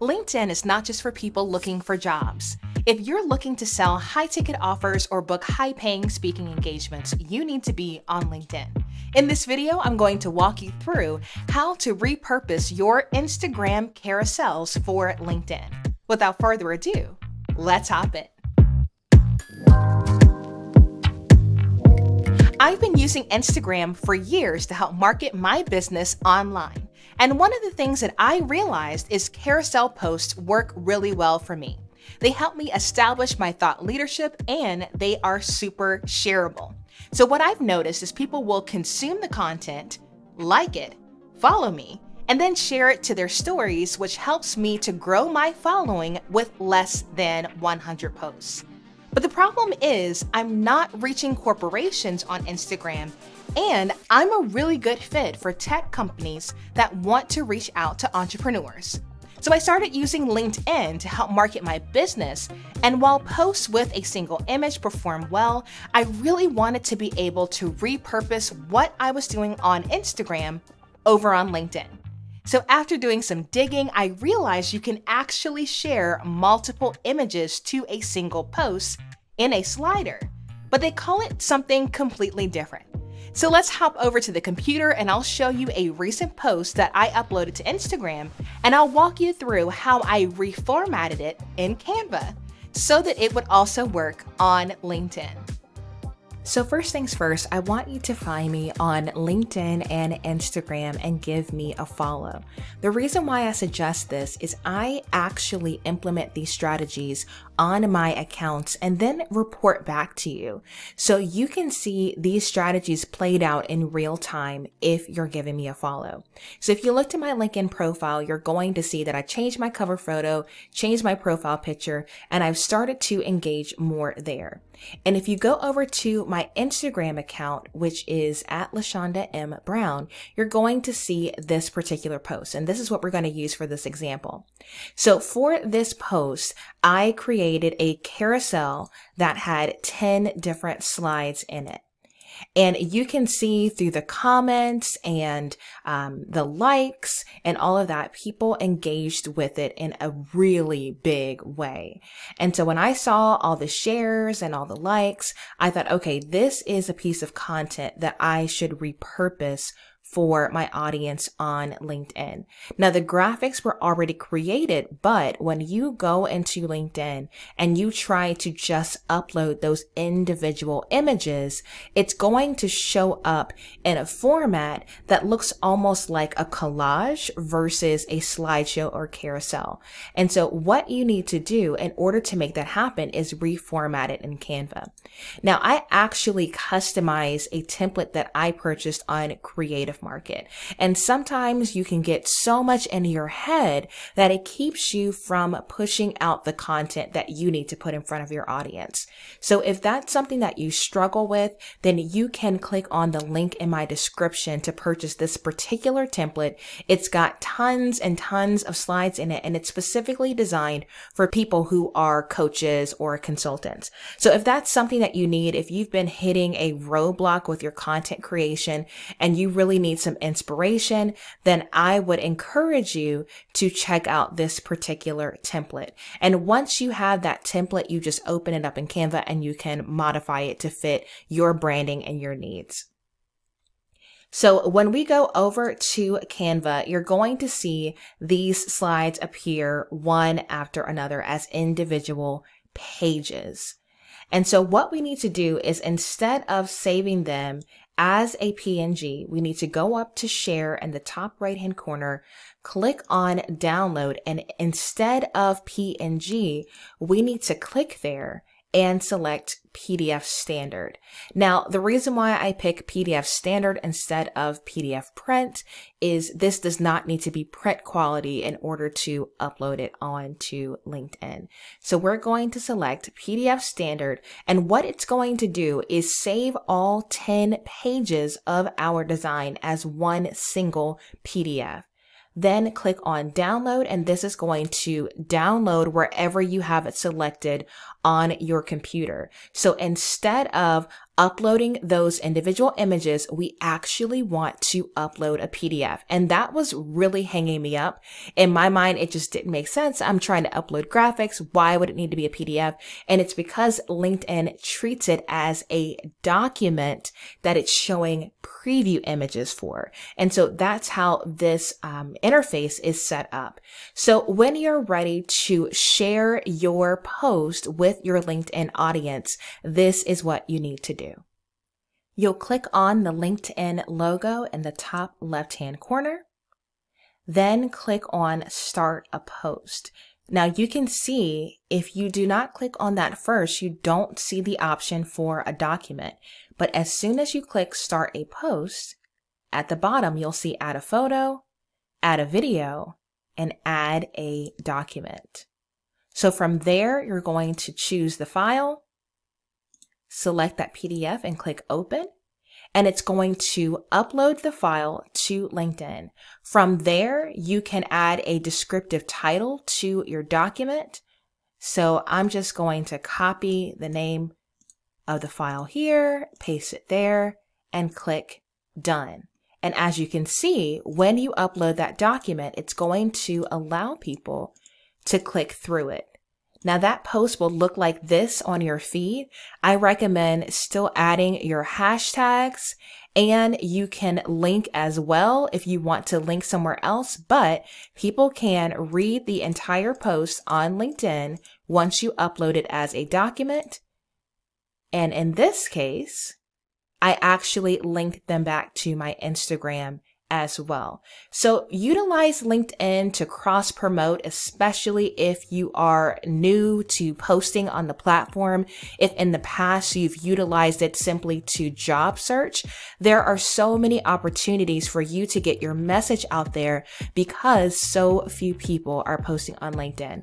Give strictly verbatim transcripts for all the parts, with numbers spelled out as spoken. LinkedIn is not just for people looking for jobs. If you're looking to sell high-ticket offers or book high-paying speaking engagements, you need to be on LinkedIn. In this video, I'm going to walk you through how to repurpose your Instagram carousels for LinkedIn. Without further ado, let's hop in. I've been using Instagram for years to help market my business online. And one of the things that I realized is carousel posts work really well for me. They help me establish my thought leadership and they are super shareable. So what I've noticed is people will consume the content, like it, follow me, and then share it to their stories, which helps me to grow my following with less than one hundred posts. But the problem is I'm not reaching corporations on Instagram, and I'm a really good fit for tech companies that want to reach out to entrepreneurs. So I started using LinkedIn to help market my business, and while posts with a single image perform well, I really wanted to be able to repurpose what I was doing on Instagram over on LinkedIn. So after doing some digging, I realized you can actually share multiple images to a single post in a slider, but they call it something completely different. So let's hop over to the computer and I'll show you a recent post that I uploaded to Instagram, and I'll walk you through how I reformatted it in Canva so that it would also work on LinkedIn. So first things first, I want you to find me on LinkedIn and Instagram and give me a follow. The reason why I suggest this is I actually implement these strategies on my accounts and then report back to you. So you can see these strategies played out in real time if you're giving me a follow. So if you looked at my LinkedIn profile, you're going to see that I changed my cover photo, changed my profile picture, and I've started to engage more there. And if you go over to my Instagram account, which is at Lashonda M Brown, you're going to see this particular post. And this is what we're going to use for this example. So for this post, I created created a carousel that had ten different slides in it. And you can see through the comments and um, the likes and all of that, people engaged with it in a really big way. And so when I saw all the shares and all the likes, I thought, okay, this is a piece of content that I should repurpose for my audience on LinkedIn. Now the graphics were already created, but when you go into LinkedIn and you try to just upload those individual images, it's going to show up in a format that looks almost like a collage versus a slideshow or carousel. And so what you need to do in order to make that happen is reformat it in Canva. Now I actually customized a template that I purchased on Creative Market. And sometimes you can get so much into your head that it keeps you from pushing out the content that you need to put in front of your audience. So if that's something that you struggle with, then you can click on the link in my description to purchase this particular template. It's got tons and tons of slides in it, and it's specifically designed for people who are coaches or consultants. So if that's something that you need, if you've been hitting a roadblock with your content creation and you really need some inspiration, then I would encourage you to check out this particular template. And once you have that template, you just open it up in Canva and you can modify it to fit your branding and your needs. So when we go over to Canva, you're going to see these slides appear one after another as individual pages. And so what we need to do is, instead of saving them as a P N G, we need to go up to share in the top right hand corner, click on download, and instead of P N G, we need to click there and select P D F standard. Now, the reason why I pick P D F standard instead of P D F print is this does not need to be print quality in order to upload it onto LinkedIn. So we're going to select P D F standard, and what it's going to do is save all ten pages of our design as one single P D F. Then click on download, and this is going to download wherever you have it selected on your computer. So instead of uploading those individual images, we actually want to upload a P D F. And that was really hanging me up. In my mind, it just didn't make sense. I'm trying to upload graphics. Why would it need to be a P D F? And it's because LinkedIn treats it as a document that it's showing preview images for. And so that's how this um, interface is set up. So when you're ready to share your post with your LinkedIn audience, this is what you need to do. You'll click on the LinkedIn logo in the top left-hand corner, then click on Start a Post. Now you can see if you do not click on that first, you don't see the option for a document. But as soon as you click Start a Post, at the bottom you'll see Add a Photo, Add a Video, and Add a Document. So from there, you're going to choose the file, select that P D F and click Open, and it's going to upload the file to LinkedIn. From there, you can add a descriptive title to your document. So I'm just going to copy the name of the file here, paste it there, and click Done. And as you can see, when you upload that document, it's going to allow people to click through it. Now that post will look like this on your feed. I recommend still adding your hashtags, and you can link as well if you want to link somewhere else, but people can read the entire post on LinkedIn once you upload it as a document. And in this case, I actually linked them back to my Instagram as well. So utilize LinkedIn to cross promote, especially if you are new to posting on the platform. If in the past you've utilized it simply to job search, there are so many opportunities for you to get your message out there because so few people are posting on LinkedIn.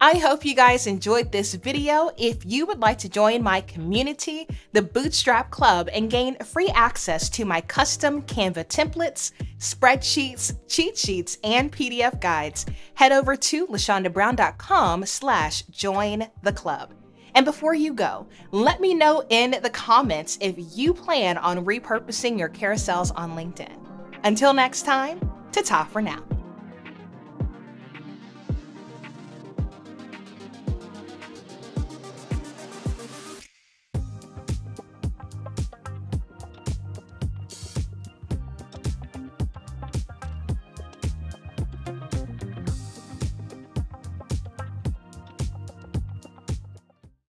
I hope you guys enjoyed this video. If you would like to join my community, the Bootstrap Club, and gain free access to my custom Canva templates, spreadsheets, cheat sheets, and P D F guides, head over to lashonda brown dot com slash join the club. And before you go, let me know in the comments if you plan on repurposing your carousels on LinkedIn. Until next time, ta-ta for now.